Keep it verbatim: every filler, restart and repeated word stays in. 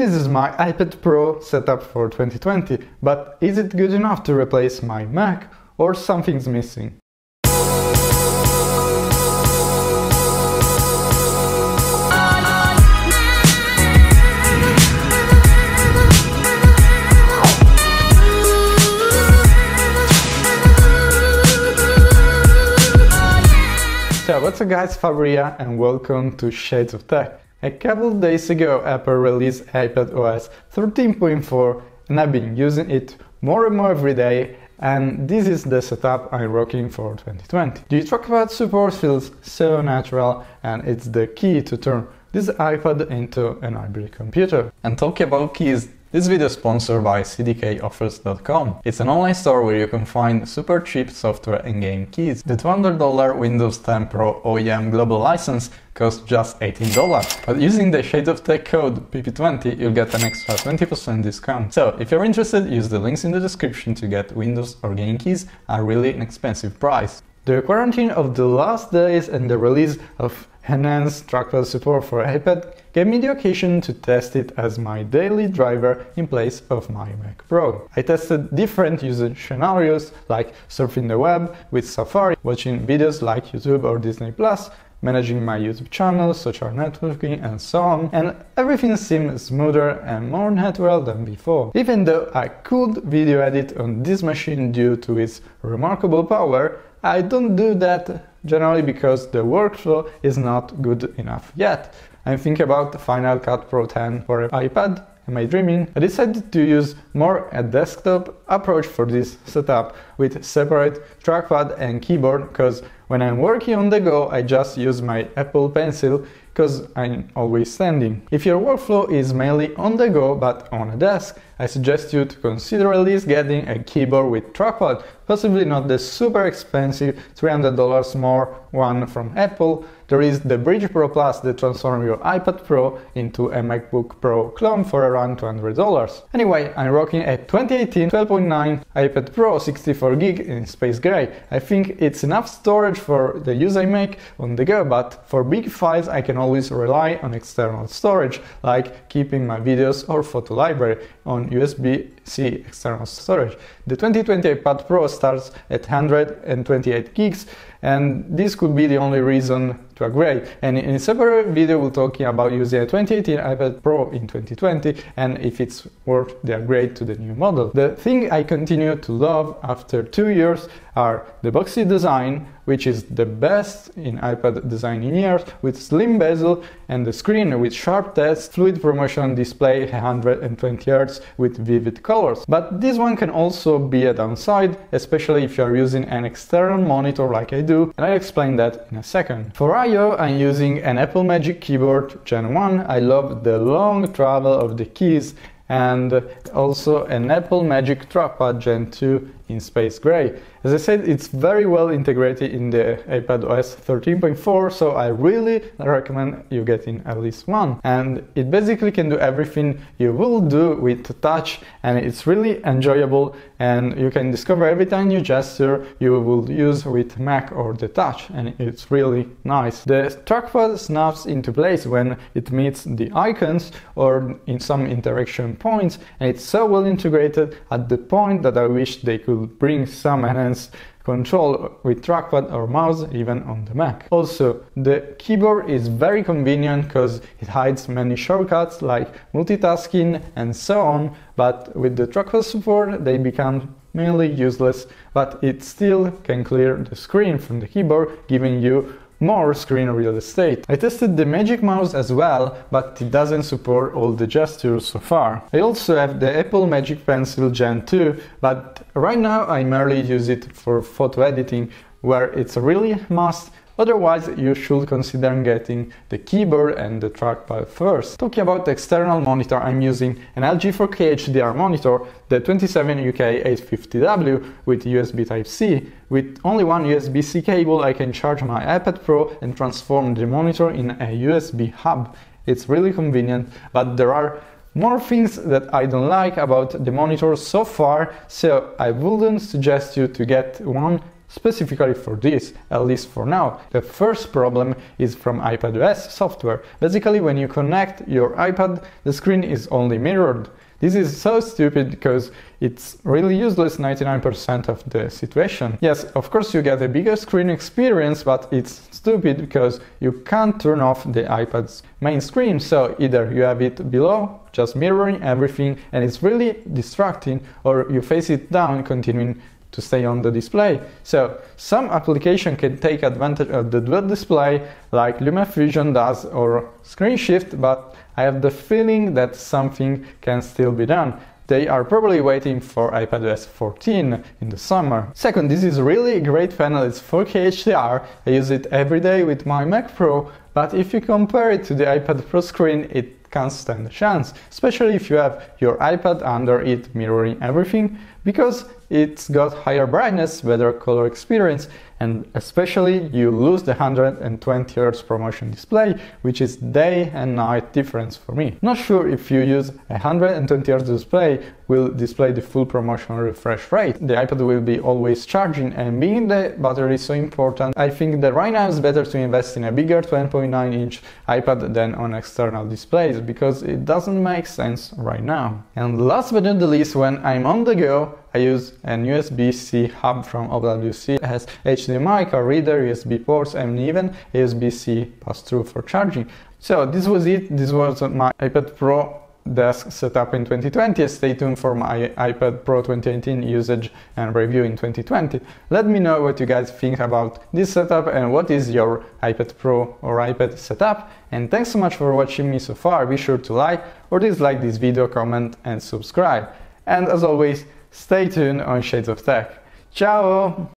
This is my iPad Pro setup for twenty twenty, but is it good enough to replace my Mac, or something's missing? So what's up guys, Fabrizio, and welcome to Shades of Tech. A couple of days ago Apple released iPadOS thirteen point four and I've been using it more and more every day, and this is the setup I'm working for twenty twenty. The trackpad support feels so natural, and it's the key to turn this iPad into an hybrid computer. And talking about keys, this video is sponsored by c d k offers dot com. It's an online store where you can find super cheap software and game keys. The two hundred dollar Windows ten Pro O E M global license costs just eighteen dollars, but using the Shades of Tech code P P twenty you'll get an extra twenty percent discount. So if you're interested, use the links in the description to get Windows or game keys at really an expensive price. The quarantine of the last days and the release of enhanced trackpad support for iPad gave me the occasion to test it as my daily driver in place of my Mac Pro. I tested different user scenarios like surfing the web with Safari, watching videos like YouTube or Disney plus, managing my YouTube channel, social networking and so on, and everything seemed smoother and more natural than before. Even though I could video edit on this machine due to its remarkable power, I don't do that generally because the workflow is not good enough yet. I'm thinking about Final Cut Pro ten for iPad, am I dreaming? I decided to use more a desktop approach for this setup with separate trackpad and keyboard, because when I'm working on the go I just use my Apple Pencil because I'm always standing. If your workflow is mainly on the go but on a desk, I suggest you to consider at least getting a keyboard with trackpad, possibly not the super expensive three hundred dollars more one from Apple. There is the Bridge Pro Plus that transforms your iPad Pro into a MacBook Pro clone for around two hundred dollars. Anyway, I'm rocking a twenty eighteen twelve point nine iPad Pro sixty-four gig in space gray. I think it's enough storage for the use I make on the go, but for big files I can always rely on external storage, like keeping my videos or photo library on U S B C external storage. The twenty twenty iPad Pro starts at one hundred twenty-eight gigs, and this could be the only reason to upgrade. And in a separate video we'll talking about using a twenty eighteen iPad Pro in twenty twenty and if it's worth the upgrade to the new model. The thing I continue to love after two years are the boxy design, which is the best in iPad design in years, with slim bezel and the screen with sharp text, fluid promotion display one hundred twenty hertz with vivid colors. But this one can also be a downside, especially if you are using an external monitor like I do. Do, and I'll explain that in a second. For I O, I'm using an Apple Magic Keyboard Gen one. I love the long travel of the keys, and also an Apple Magic Trackpad Gen two in space gray. As I said, it's very well integrated in the iPadOS thirteen point four, so I really recommend you getting at least one. And it basically can do everything you will do with touch, and it's really enjoyable, and you can discover every tiny gesture you will use with Mac or the touch, and it's really nice. The trackpad snaps into place when it meets the icons or in some interaction points, and it's so well integrated at the point that I wish they could bring some enhanced control with trackpad or mouse even on the Mac. Also, the keyboard is very convenient because it hides many shortcuts like multitasking and so on, but with the trackpad support they become mainly useless, but it still can clear the screen from the keyboard, giving you more screen real estate. I tested the Magic Mouse as well, but it doesn't support all the gestures so far. I also have the Apple Magic Pencil Gen two, but right now I merely use it for photo editing, where it's really a must. Otherwise, you should consider getting the keyboard and the trackpad first. Talking about the external monitor, I'm using an L G four K H D R monitor, the twenty-seven U K eight fifty W with U S B Type C. With only one U S B C cable, I can charge my iPad Pro and transform the monitor in a U S B hub. It's really convenient, but there are more things that I don't like about the monitor so far, so I wouldn't suggest you to get one specifically for this, at least for now. The first problem is from iPadOS software. Basically, when you connect your iPad, the screen is only mirrored. This is so stupid because it's really useless ninety-nine percent of the situation. Yes, of course you get a bigger screen experience, but it's stupid because you can't turn off the iPad's main screen, so either you have it below, just mirroring everything, and it's really distracting, or you face it down, continuing to stay on the display. So some application can take advantage of the dual display like LumaFusion does or ScreenShift, but I have the feeling that something can still be done. They are probably waiting for iPadOS fourteen in the summer. Second, this is really a great panel, it's four K H D R, I use it every day with my Mac Pro, but if you compare it to the iPad Pro screen, it can't stand a chance, especially if you have your iPad under it mirroring everything, because it's got higher brightness, better color experience, and especially you lose the one hundred twenty hertz promotion display, which is day and night difference for me. Not sure if you use a one hundred twenty hertz display will display the full promotion refresh rate. The iPad will be always charging, and being the battery so important, I think that right now it's better to invest in a bigger twelve point nine inch iPad than on external displays, because it doesn't make sense right now. And last but not the least, when I'm on the go, I use an U S B C hub from O W C. It has H D M I, card reader, U S B ports, and even U S B C pass-through for charging. So this was it. This was my iPad Pro desk setup in twenty twenty. Stay tuned for my iPad Pro twenty eighteen usage and review in twenty twenty. Let me know what you guys think about this setup and what is your iPad Pro or iPad setup. And thanks so much for watching me so far. Be sure to like or dislike this video, comment and subscribe. And as always, stay tuned on Shades of Tech. Ciao!